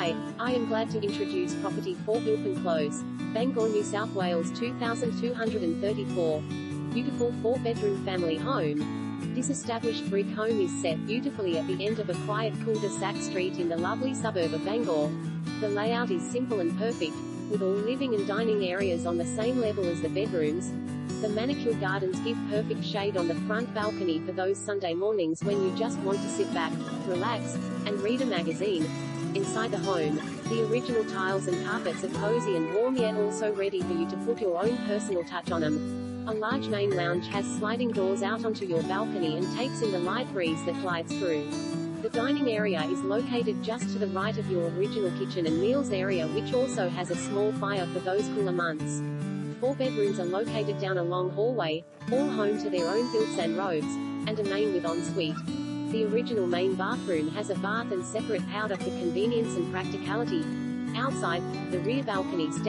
Hi, I am glad to introduce property 4 Bilpin Close, Bangor, New South Wales 2234. Beautiful 4-bedroom family home. This established brick home is set beautifully at the end of a quiet cul-de-sac street in the lovely suburb of Bangor. The layout is simple and perfect, with all living and dining areas on the same level as the bedrooms. The manicured gardens give perfect shade on the front balcony for those Sunday mornings when you just want to sit back, relax, and read a magazine. Inside the home, the original tiles and carpets are cozy and warm, yet also ready for you to put your own personal touch on them. A large main lounge has sliding doors out onto your balcony and takes in the light breeze that glides through. The dining area is located just to the right of your original kitchen and meals area, which also has a small fire for those cooler months. 4 bedrooms are located down a long hallway, all home to their own built-in robes, and a main with ensuite. The original main bathroom has a bath and separate powder for convenience and practicality. Outside, the rear balcony steps